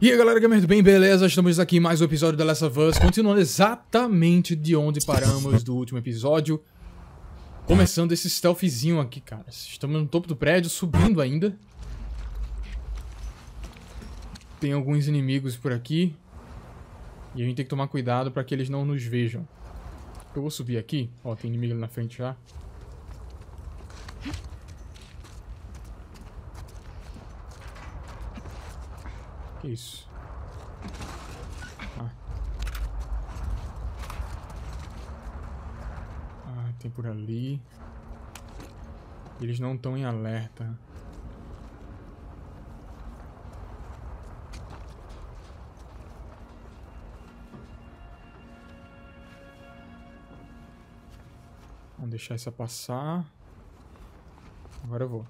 E aí galera, gamers do bem, beleza? Estamos aqui em mais um episódio da Last of Us, continuando exatamente de onde paramos do último episódio. Começando esse stealthzinho aqui, cara. Estamos no topo do prédio, subindo ainda. Tem alguns inimigos por aqui. E a gente tem que tomar cuidado pra que eles não nos vejam. Eu vou subir aqui. Ó, tem inimigo ali na frente já. Que isso? Ah, tem por ali. Eles não estão em alerta. Vamos deixar essa passar. Agora eu vou.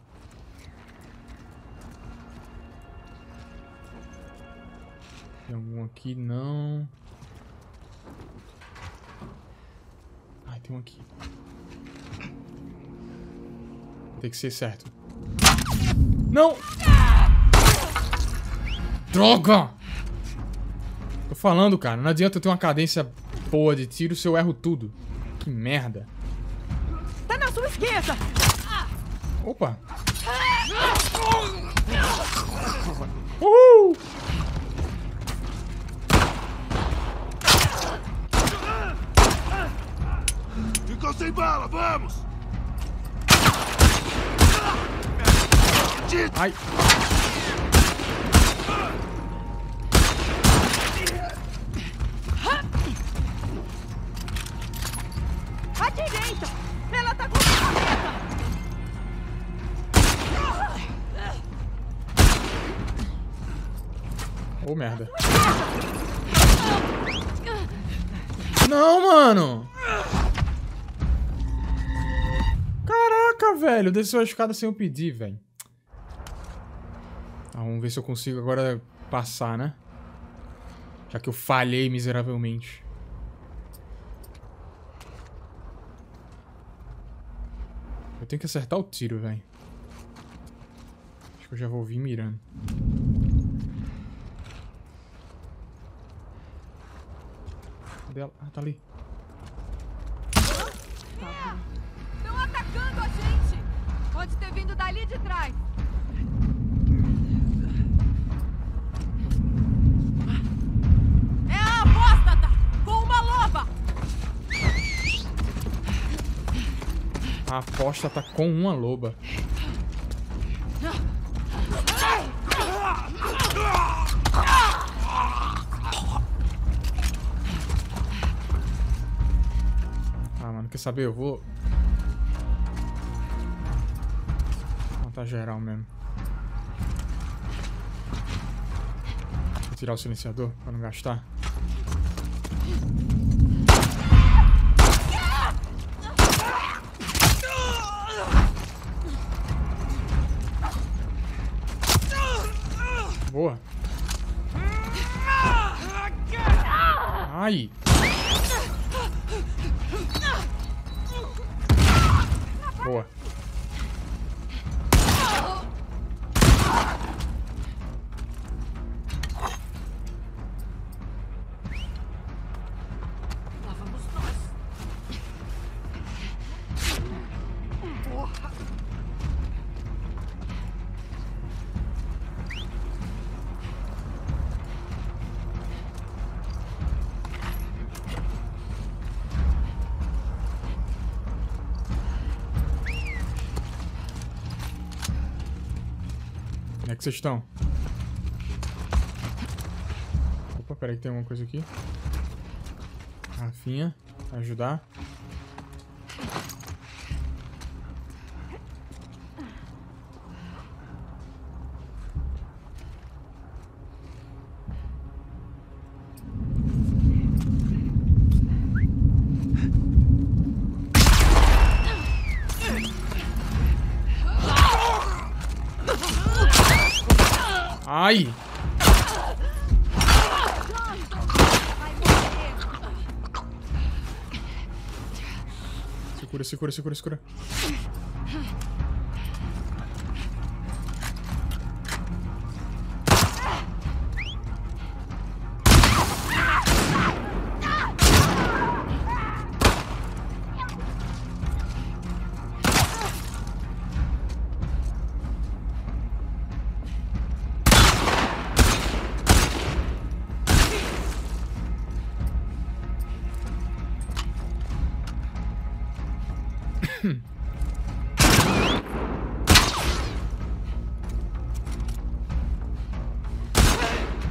Tem algum aqui? Não. Ah, tem um aqui. Tem que ser certo. Não! Droga! Tô falando, cara. Não adianta eu ter uma cadência boa de tiro se eu erro tudo. Que merda. Tá na sua esquerda! Opa! Uhul! Sem bala, vamos! Ai! À direita! Ela tá com a cabeça! Ô, merda! Não, mano! Velho, desceu a escada sem eu pedir, velho. Ah, vamos ver se eu consigo agora passar, né? Já que eu falhei miseravelmente. Eu tenho que acertar o tiro, velho. Acho que eu já vou vir mirando. Cadê ela? Ah, tá ali. Pode ter vindo dali de trás. É a apóstata com uma loba. A apóstata com uma loba. Ah, mano, quer saber? Eu vou... Tá geral mesmo. Vou tirar o silenciador pra não gastar. Boa. Ai. Boa. Que vocês estão? Opa, peraí que tem alguma coisa aqui. Rafinha, ajudar. Ai! Segura, segura, segura, segura.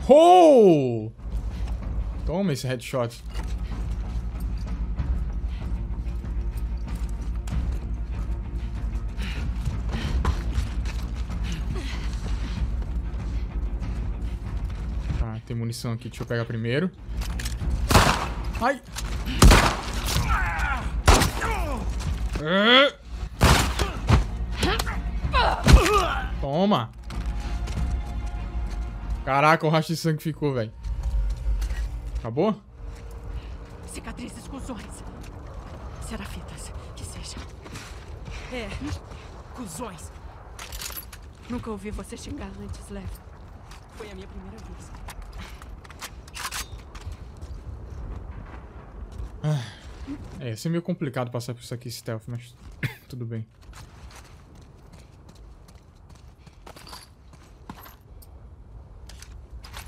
Oh! Toma esse headshot. Tá, tem munição aqui. Deixa eu pegar primeiro. Ai! Toma! Caraca, o rastro de sangue ficou, velho. Acabou? Cicatrizes cuzões. Serafitas, que seja. É, cuzões. Nunca ouvi você xingar antes, Lev. Foi a minha primeira vez. É, ia ser meio complicado passar por isso aqui, stealth, mas tudo bem.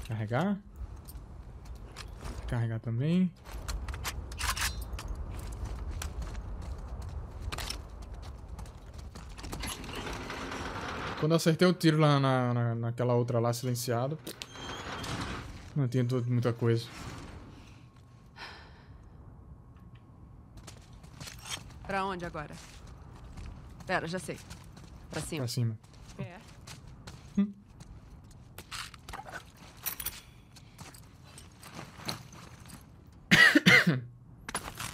Carregar. Carregar também. Quando eu acertei o tiro lá naquela outra lá, silenciado, não tinha muita coisa. Pra onde agora? Pera, já sei. Pra cima. Pra cima. É.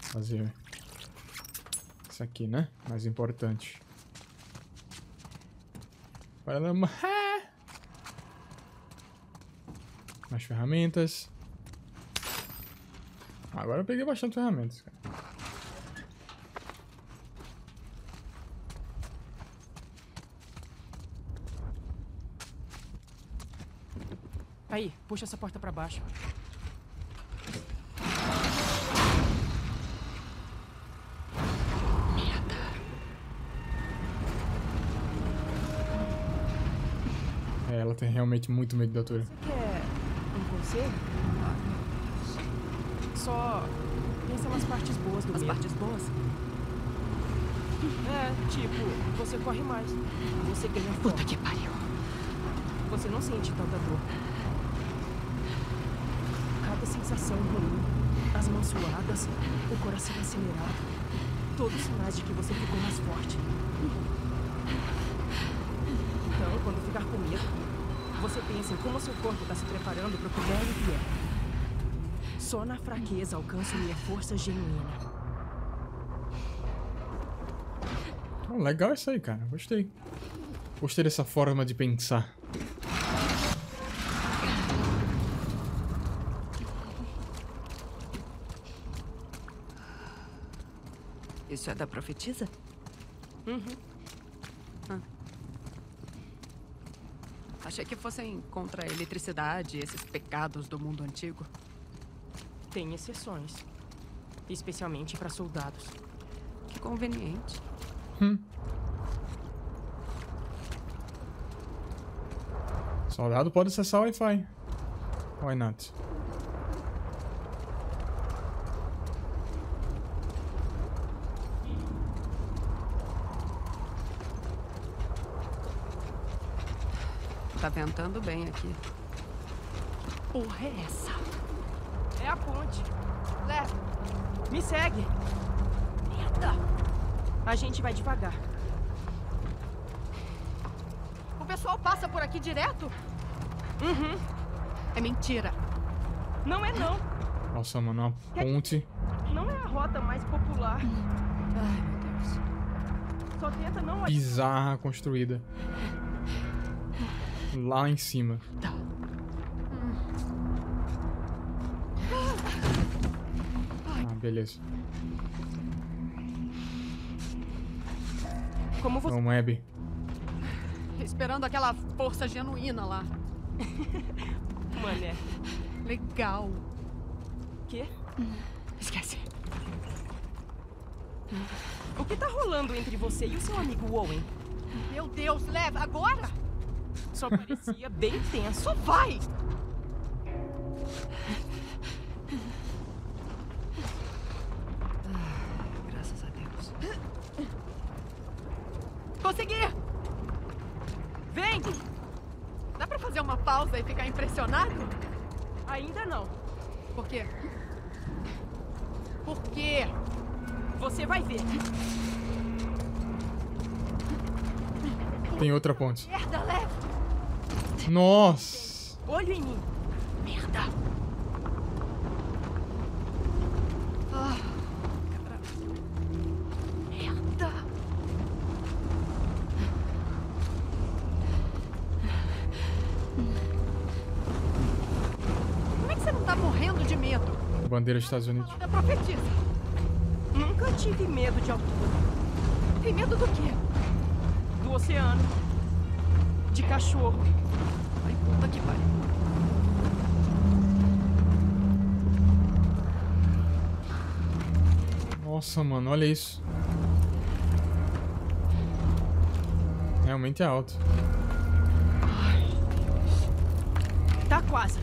Fazer isso aqui, né? Mais importante. Paralama. Mais ferramentas. Agora eu peguei bastante ferramentas, cara. Aí, puxa essa porta pra baixo. Tem realmente muito medo da altura. Você quer um conselho? Só pensa nas partes boas do medo. As partes boas? É, tipo, você corre mais. Você ganha força. Puta que pariu. Você não sente tanta dor. Cada sensação ruim, as mãos suadas, o coração acelerado, todos os sinais de que você ficou mais forte. Então, quando ficar com medo, você pensa em como seu corpo está se preparando para o que deve vir. Só na fraqueza alcanço minha força genuína. Oh, legal isso aí, cara. Gostei. Gostei dessa forma de pensar. Isso é da profetisa? Uhum. Achei que fossem contra a eletricidade e esses pecados do mundo antigo. Tem exceções. Especialmente para soldados. Que conveniente. Soldado pode acessar o Wi-Fi. Why not? Tá ventando bem aqui. Porra, é essa? É a ponte. Lev, me segue. Merda. A gente vai devagar. O pessoal passa por aqui direto? Uhum. É mentira. Não é não. Nossa, mano, a ponte. Não é a rota mais popular. Ai, meu Deus. Só tenta não... Bizarra construída. Lá em cima. Tá. Ah, beleza. Como você... Vamos, Abby. Esperando aquela força genuína lá. Mulher. Legal. Quê? Esquece. O que tá rolando entre você e o seu amigo Owen? Meu Deus, Lev, agora? Só parecia bem tenso. Só vai! Ah, graças a Deus. Consegui! Vem! Dá pra fazer uma pausa e ficar impressionado? Ainda não. Por quê? Por quê? Você vai ver. Tem outra ponte. Merda, Lev! Nossa! Olho em mim. Merda! Ah, merda! Como é que você não tá morrendo de medo? Bandeira dos Estados Unidos. Da profetisa. Nunca tive medo de altura. Tem medo do quê? Do oceano. De cachorro. Ai, puta que pariu. Nossa, mano, olha isso. Realmente é alto. Ai, Deus. Tá quase.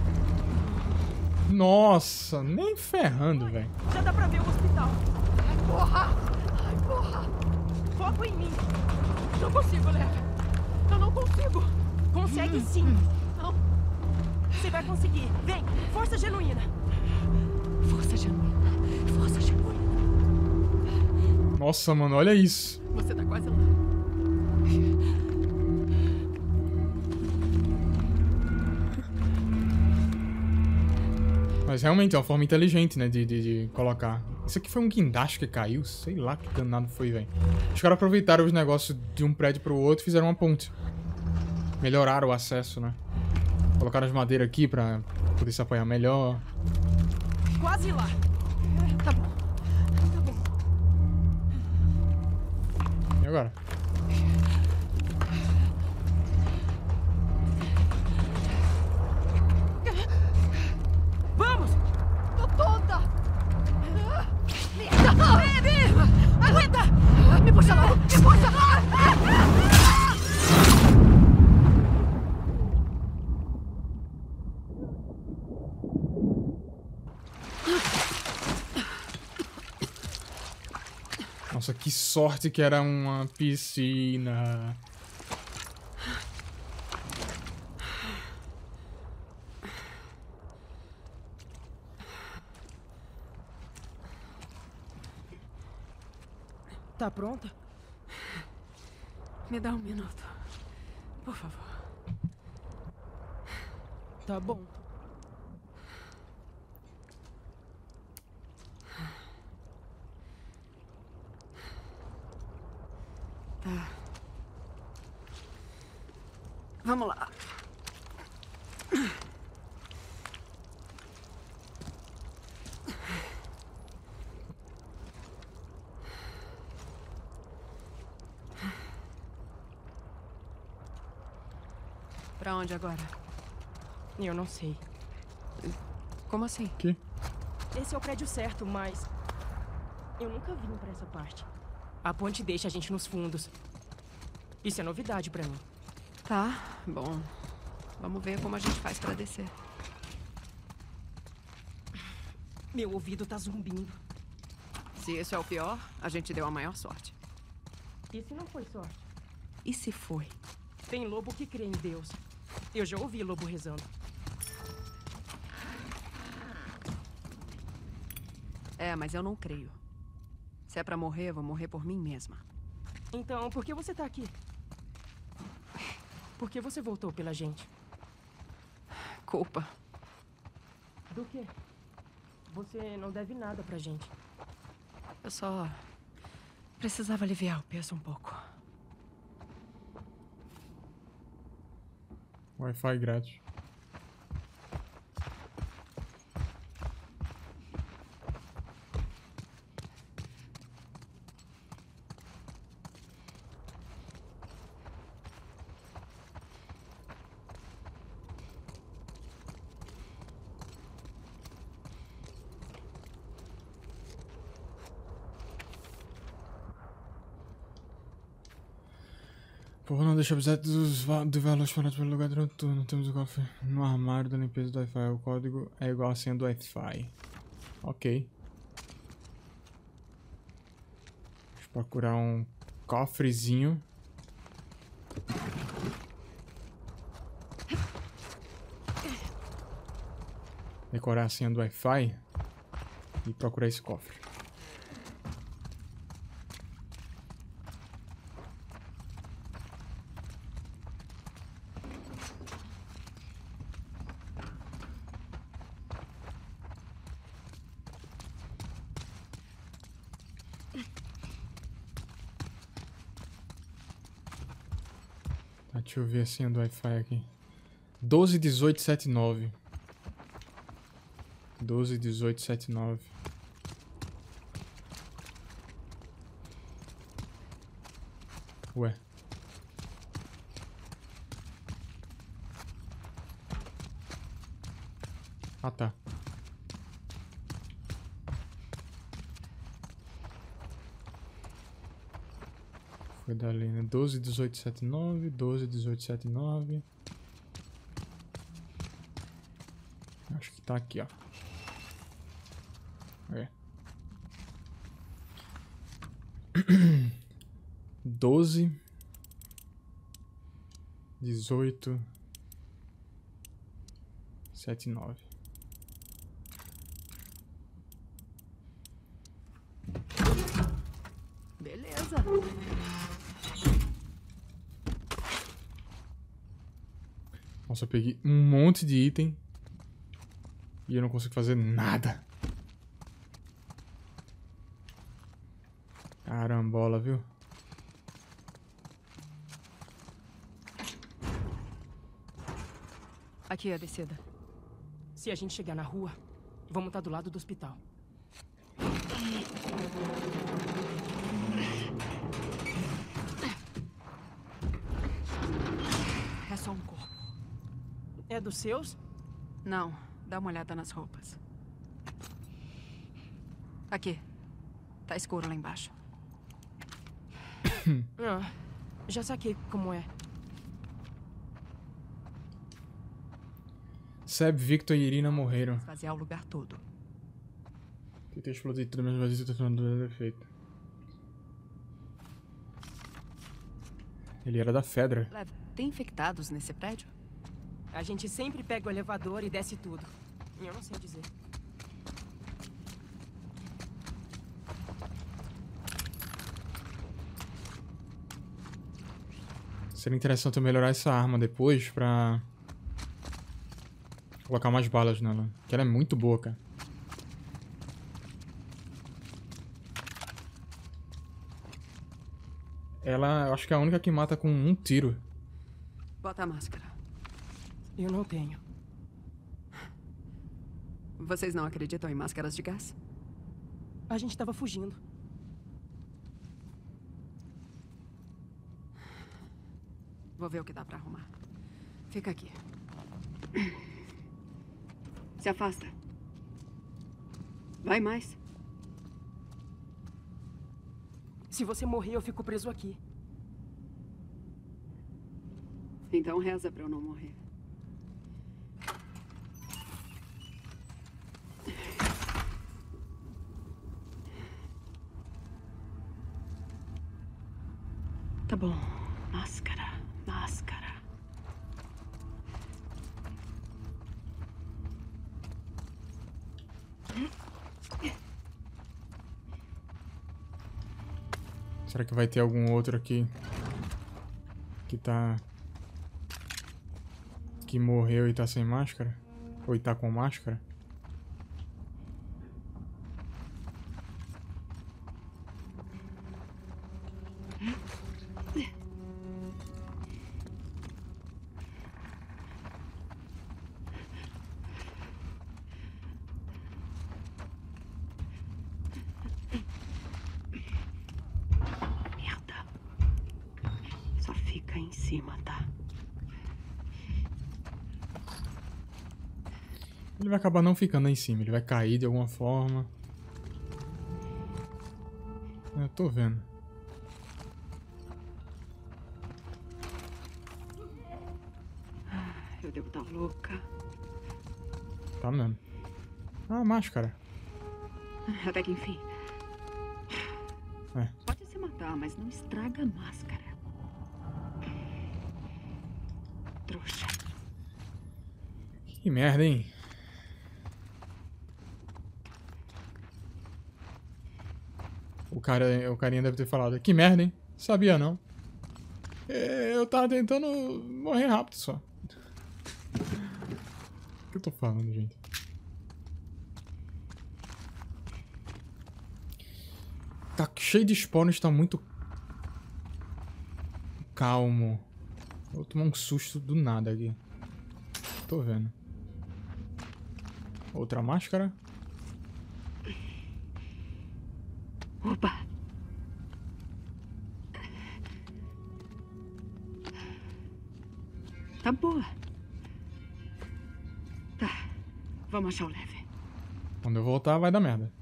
Nossa, nem ferrando, velho. Já dá pra ver o hospital. Ai, porra! Ai, porra! Foco em mim. Não consigo, Lev. Eu não consigo. Consegue sim. Não. Você vai conseguir. Vem, força genuína. Força genuína. Força genuína. Nossa, mano, olha isso. Você tá quase lá. Mas realmente é uma forma inteligente, né, de colocar. Isso aqui foi um guindaste que caiu? Sei lá que danado foi, velho. Os caras aproveitaram os negócios de um prédio pro outro e fizeram uma ponte. Melhoraram o acesso, né? Colocaram as madeiras aqui pra poder se apoiar melhor. Quase lá. Tá bom. Agora. Vamos! Tô tonta! Baby! Aguenta! Me puxa lá! Me puxa lá! Nossa, que sorte que era uma piscina. Tá pronta? Me dá um minuto, por favor. Tá bom. Tá. Vamos lá. Pra onde agora? Eu não sei. Como assim? Que? Esse é o prédio certo, mas eu nunca vim pra essa parte. A ponte deixa a gente nos fundos. Isso é novidade pra mim. Tá, bom. Vamos ver como a gente faz pra descer. Meu ouvido tá zumbindo. Se isso é o pior, a gente deu a maior sorte. E se não foi sorte? E se foi? Tem lobo que crê em Deus. Eu já ouvi lobo rezando. É, mas eu não creio. Se é pra morrer, eu vou morrer por mim mesma. Então, por que você tá aqui? Por que você voltou pela gente? Culpa. Do quê? Você não deve nada pra gente. Eu só precisava aliviar o peso um pouco. Wi-Fi grátis. Deixa eu avisar dos valores para o lugar do turno. Temos o cofre no armário da limpeza do Wi-Fi. O código é igual a senha do Wi-Fi. Ok. Deixa eu procurar um cofrezinho. decorar a senha do Wi-Fi e procurar esse cofre. Tá, deixa eu ver a senha do Wi-Fi aqui. 121879. 121879. Ué. Ah, tá. Foi dali, né? 121879, 121879. Acho que tá aqui, ó. É. 12 18 79. Beleza. Nossa, eu peguei um monte de item e eu não consigo fazer nada. Carambola, viu? Aqui é a descida. Se a gente chegar na rua, vamos estar do lado do hospital. É só um corpo. É dos seus? Não. Dá uma olhada nas roupas. Aqui. Tá escuro lá embaixo. Ah, já saquei como é. Seb, Victor e Irina morreram. Fazer o lugar todo. Tentei explodir tudo, mas vazio tá ficando do defeito. Ele era da Fedra. Lev, tem infectados nesse prédio? A gente sempre pega o elevador e desce tudo. Eu não sei dizer. Seria interessante eu melhorar essa arma depois pra colocar mais balas nela. Que ela é muito boa, cara. Ela, eu acho que é a única que mata com um tiro. Bota a máscara. Eu não tenho. Vocês não acreditam em máscaras de gás? A gente tava fugindo. Vou ver o que dá pra arrumar. Fica aqui. Se afasta. Vai mais. Se você morrer, eu fico preso aqui. Então reza pra eu não morrer. Tá bom. Máscara. Máscara. Será que vai ter algum outro aqui que tá, que morreu e tá sem máscara? Ou tá com máscara? Ele vai acabar não ficando aí em cima, ele vai cair de alguma forma. Eu tô vendo. Eu devo estar louca. Tá mesmo. Ah, máscara. Até que enfim. É. Pode se matar, mas não estraga a máscara. Trouxa. Que merda, hein? O carinha deve ter falado, que merda, hein? Sabia não. Eu tava tentando morrer rápido só. O que eu tô falando, gente? Tá cheio de spawns, tá muito calmo. Eu vou tomar um susto do nada aqui. Tô vendo. Outra máscara. Opa! Tá boa. Tá. Vamos achar o Lev. Quando eu voltar, vai dar merda.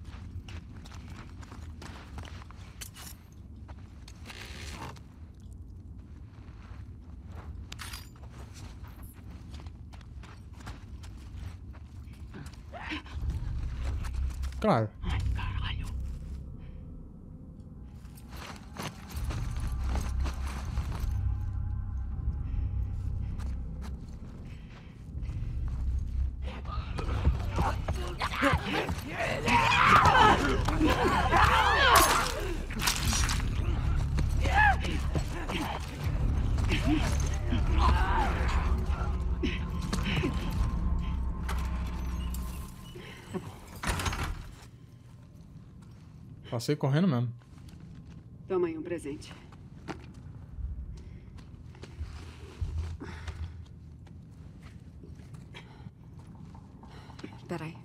Claro. Ai, caralho. Passei correndo mesmo. Toma aí um presente. Peraí.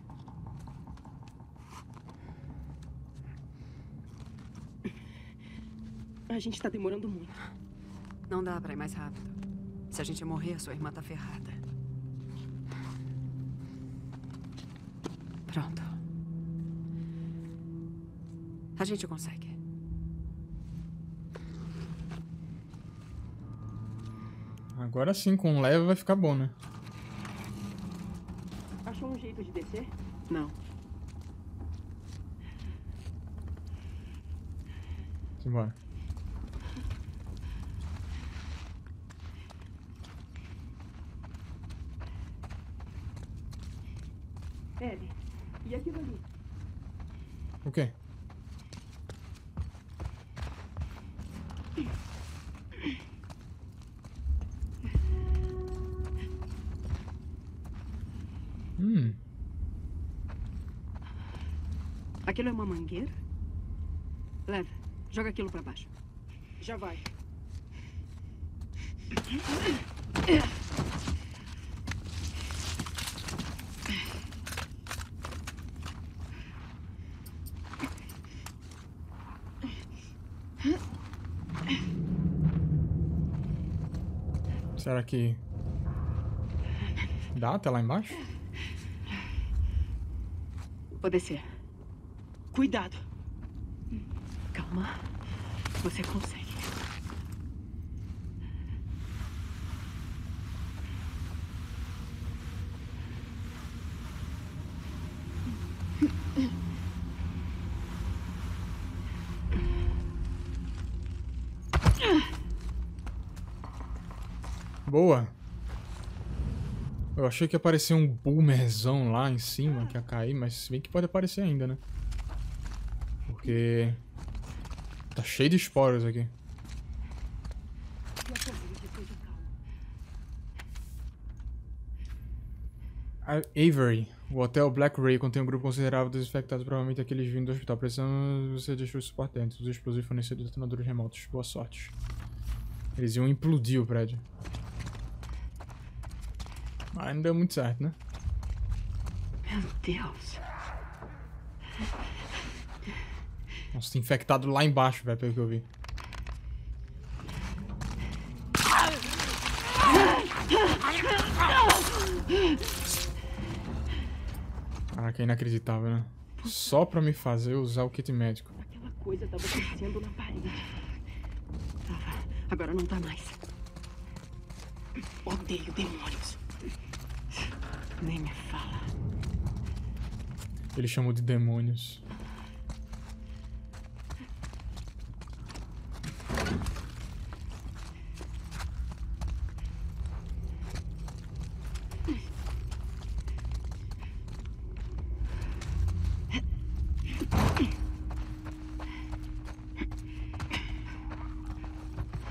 A gente tá demorando muito. Não dá pra ir mais rápido. Se a gente morrer, sua irmã tá ferrada. Pronto. A gente consegue. Agora sim, com o Lev vai ficar bom, né? Achou um jeito de descer? Não. Simbora. Abby, e aquilo ali? O quê? Aquilo é uma mangueira? Leva, joga aquilo pra baixo. Já vai. Será que dá até lá embaixo? Vou descer. Cuidado. Calma. Você consegue. Boa. Eu achei que apareceu um boomerzão lá em cima que ia cair, mas se bem que pode aparecer ainda, né? Porque tá cheio de esporos aqui. Avery. O hotel Black Ray contém um grupo considerável dos infectados, provavelmente aqueles vindo do hospital. Precisamos você deixou o suporte dentro. Os explosivos fornecidos de detonadores remotos. Boa sorte. Eles iam implodir o prédio. Mas não deu muito certo, né? Meu Deus. Nossa, tem infectado lá embaixo, velho, pelo que eu vi. Caraca, é inacreditável, né? Só pra me fazer usar o kit médico. Aquela coisa tava crescendo na parede. Tava. Agora não tá mais. Odeio demônios. Nem me fala. Ele chamou de demônios.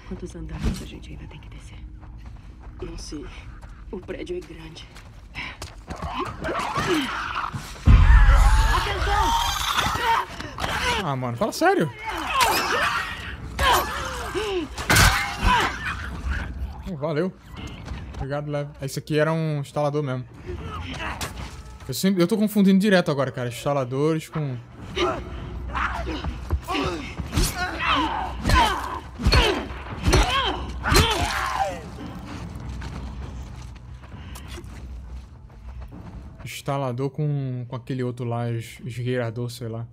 Quantos andares a gente ainda tem que descer? Não sei. O prédio é grande. Atenção! Ah, mano, fala sério. Valeu. Obrigado, Lev. Esse aqui era um instalador mesmo. Eu tô confundindo direto agora, cara. Instaladores com... Instalador com aquele outro lá, esgueirador, sei lá.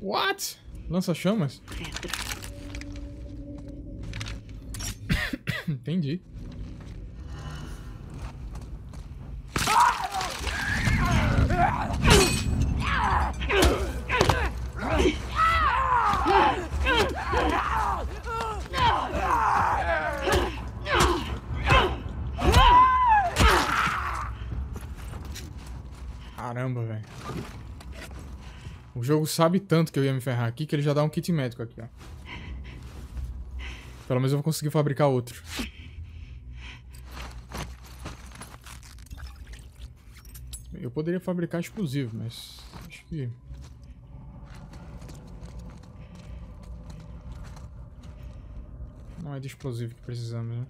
What? Lança-chamas? Entendi. Caramba, velho. O jogo sabe tanto que eu ia me ferrar aqui que ele já dá um kit médico aqui, ó. Pelo menos eu vou conseguir fabricar outro. Eu poderia fabricar explosivo, mas acho que... Não é de explosivo que precisamos, né?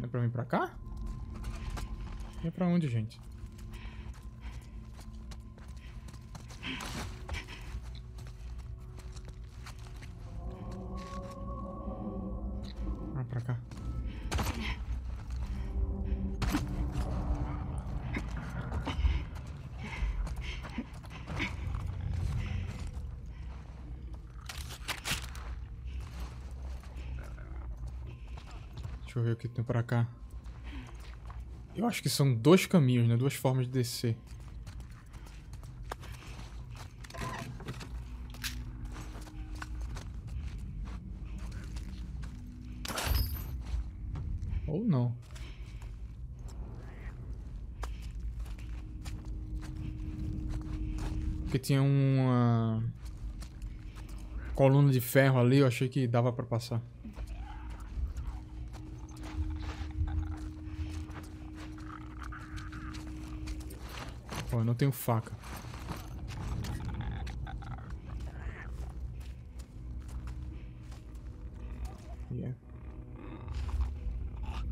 Não é pra vir pra cá? É pra onde, gente? Ah, pra cá. Deixa eu ver o que tem pra cá. Eu acho que são dois caminhos, né? Duas formas de descer. Ou não. Porque tinha uma coluna de ferro ali, eu achei que dava pra passar. Pô, eu não tenho faca. Yeah.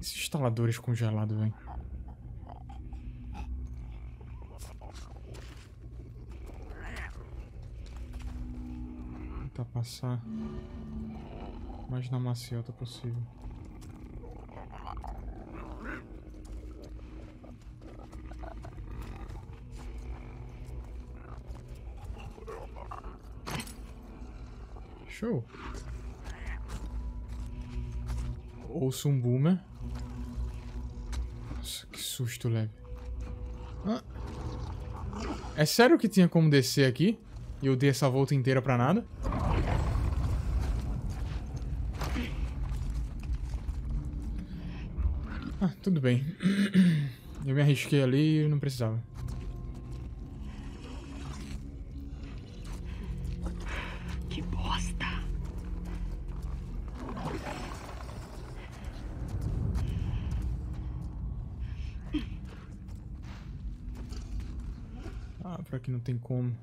Esses instaladores congelados, velho. Tentar passar o mais na maciota possível. Show. Ouço um boomer. Nossa, que susto, leve. Ah. É sério que tinha como descer aqui? E eu dei essa volta inteira pra nada? Ah, tudo bem. Eu me arrisquei ali e não precisava. Não tem como.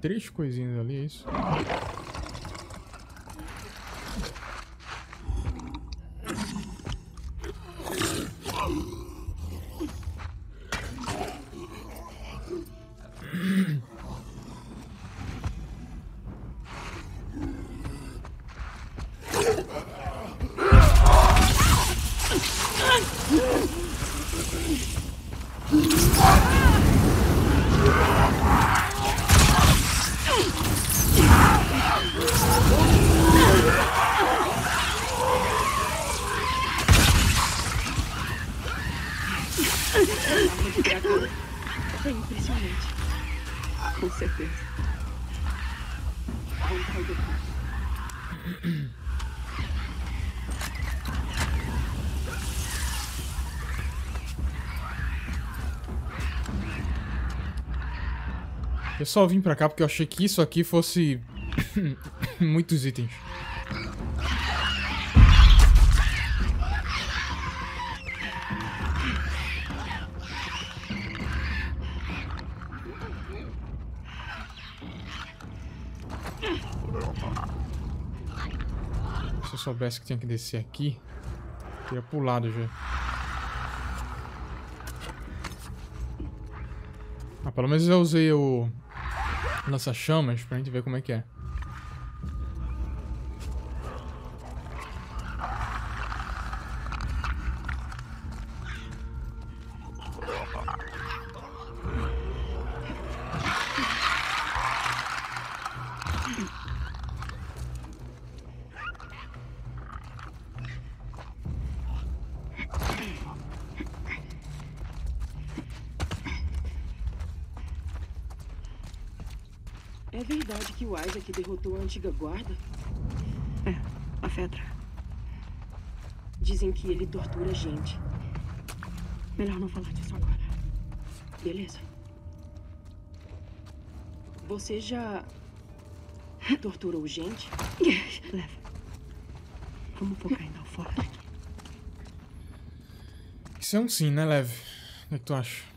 Três coisinhas ali, é isso? É impressionante. Com certeza. Vamos sair do carro. Eu só vim pra cá porque eu achei que isso aqui fosse muitos itens. Se eu soubesse que tinha que descer aqui, eu teria pulado já. Ah, pelo menos eu usei o... lança chamas pra gente ver como é que é. É verdade que o Isaac derrotou a antiga guarda? É, a Fedra. Dizem que ele tortura a gente. Melhor não falar disso agora. Beleza. Você já... torturou gente? Lev. Vamos focar ainda fora. Isso é um sim, né, Lev? O que tu acha?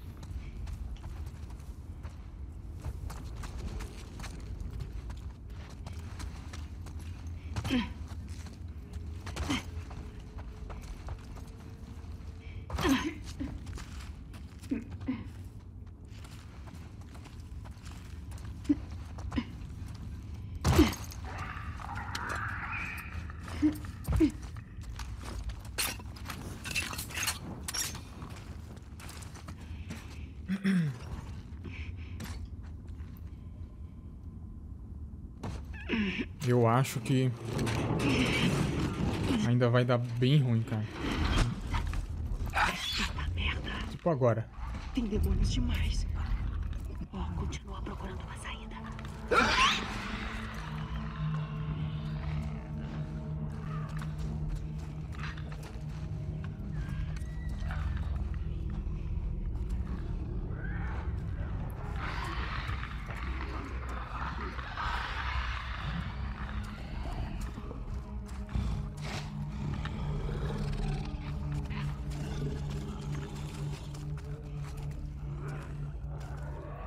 Eu acho que ainda vai dar bem ruim, cara. Tipo agora. Tem demônios demais. Oh, continua procurando uma saída.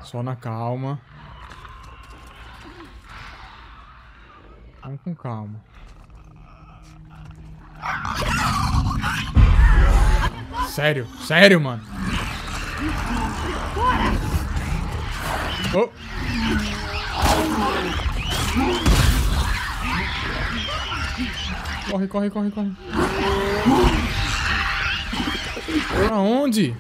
Só na calma. Vamos com calma. Sério, sério, mano. Oh. Corre, corre, corre, corre. Pra onde?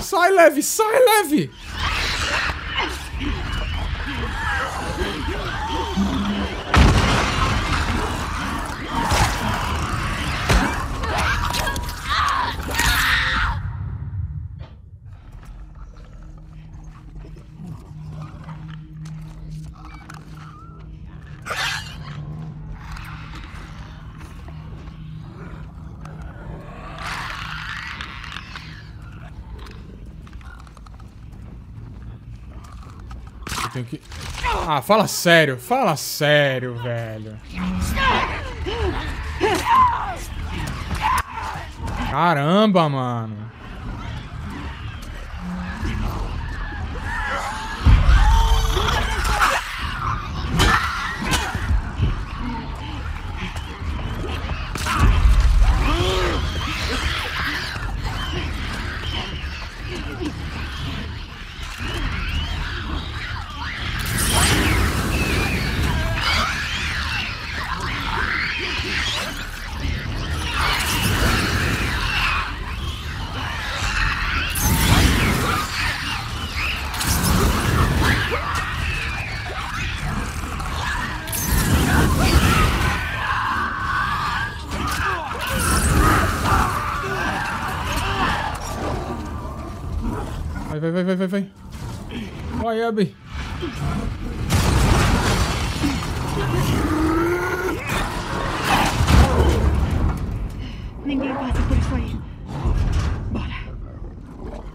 Sai, Lev! Sai, Lev! Que... Ah, fala sério, velho. Caramba, mano. Vai. Vai, Abby. Ninguém passa por isso aí. Bora.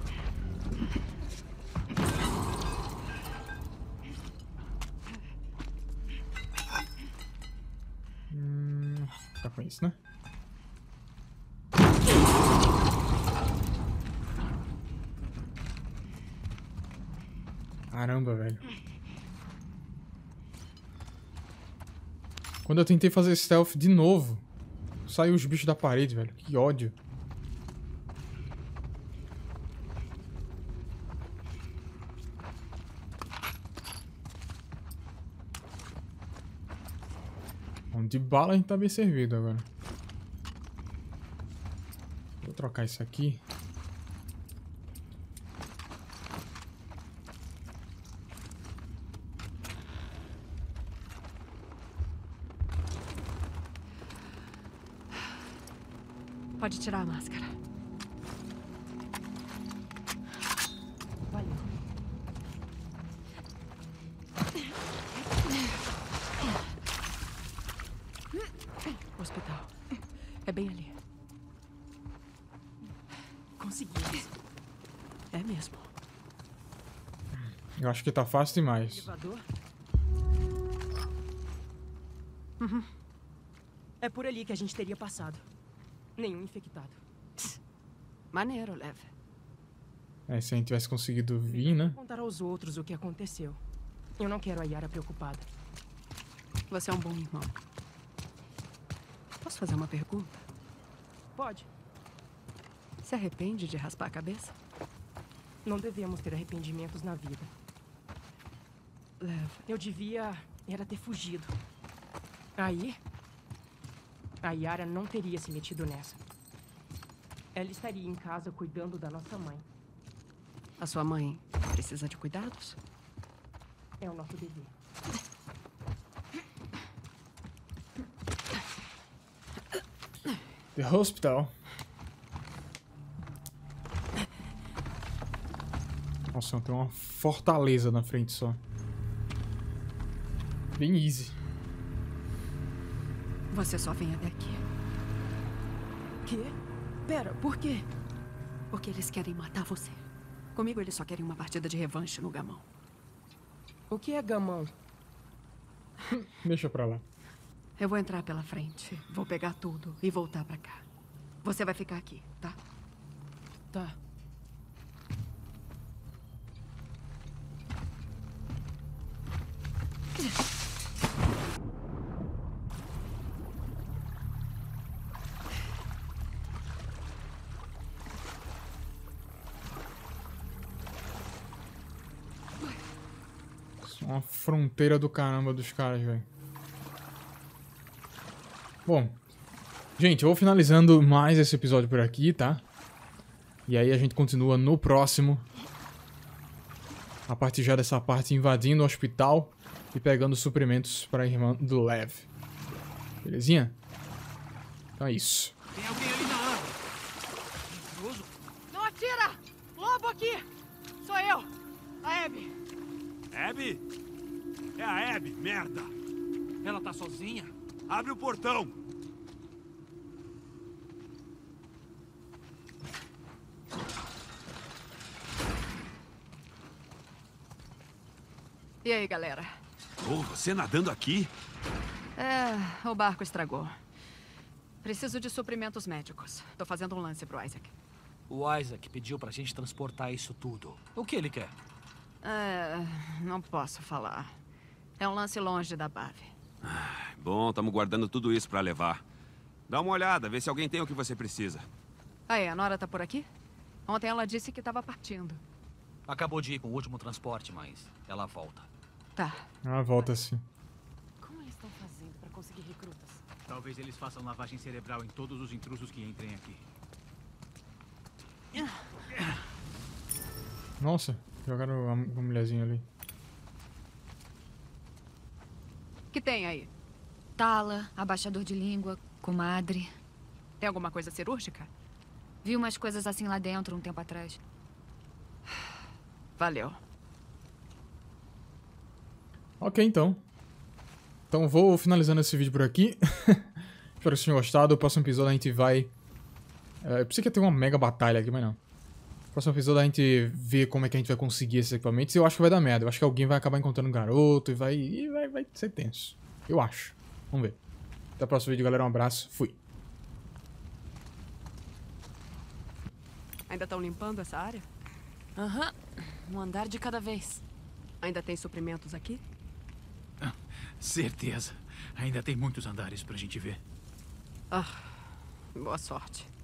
Já foi isso, né? Caramba, velho. Quando eu tentei fazer stealth de novo, saiu os bichos da parede, velho. Que ódio. Bom, de bala a gente tá bem servido agora. Vou trocar isso aqui. Pode tirar a máscara. Valeu. Hospital. É bem ali. Conseguimos. É mesmo. Eu acho que tá fácil demais. Elevador? Uhum. É por ali que a gente teria passado. Nenhum infectado. Maneiro, Lev. É, se a gente tivesse conseguido vir, né? Contar aos outros o que aconteceu. Eu não quero a Yara preocupada. Você é um bom irmão. Posso fazer uma pergunta? Pode. Se arrepende de raspar a cabeça? Não devemos ter arrependimentos na vida. Lev, eu devia... era ter fugido. Aí... a Yara não teria se metido nessa. Ela estaria em casa cuidando da nossa mãe. A sua mãe precisa de cuidados? É o nosso dever. The hospital. Nossa, tem uma fortaleza na frente só. Bem easy. Você só vem até aqui. Quê? Pera, por quê? Porque eles querem matar você. Comigo eles só querem uma partida de revanche no gamão. O que é gamão? Deixa pra lá. Eu vou entrar pela frente, vou pegar tudo e voltar pra cá. Você vai ficar aqui, tá? Tá. Uma fronteira do caramba dos caras, velho. Bom, gente, eu vou finalizando mais esse episódio por aqui, tá? E aí a gente continua no próximo. A partir já dessa parte invadindo o hospital e pegando suprimentos pra irmã do Lev. Belezinha? Então é isso. Tem alguém ali na árvore. Não atira! Lobo aqui! Sou eu, a Abby. Abby? É a Abby, merda! Ela tá sozinha? Abre o portão! E aí, galera? Oh, você nadando aqui? É, o barco estragou. Preciso de suprimentos médicos. Tô fazendo um lance pro Isaac. O Isaac pediu pra gente transportar isso tudo. O que ele quer? Não posso falar. É um lance longe da base. Ah, bom, estamos guardando tudo isso pra levar. Dá uma olhada, vê se alguém tem o que você precisa. Aí, a Nora tá por aqui? Ontem ela disse que tava partindo. Acabou de ir com o último transporte, mas ela volta. Tá. Ela volta sim. Como eles estão fazendo pra conseguir recrutas? Talvez eles façam lavagem cerebral em todos os intrusos que entrem aqui. Nossa. Jogaram uma mulherzinha ali. O que tem aí? Tala, abaixador de língua, comadre. Tem alguma coisa cirúrgica? Vi umas coisas assim lá dentro um tempo atrás. Valeu. Ok, então. Então vou finalizando esse vídeo por aqui. Espero que vocês tenham gostado. O próximo episódio a gente vai... eu pensei que ia ter uma mega batalha aqui, mas não. O próximo episódio a gente vê como é que a gente vai conseguir esses equipamentos. Eu acho que vai dar merda. Eu acho que alguém vai acabar encontrando um garoto e vai ser tenso. Eu acho. Vamos ver. Até o próximo vídeo, galera. Um abraço. Fui. Ainda estão limpando essa área? Aham. Um andar de cada vez. Ainda tem suprimentos aqui? Certeza. Ainda tem muitos andares pra gente ver. Ah, boa sorte.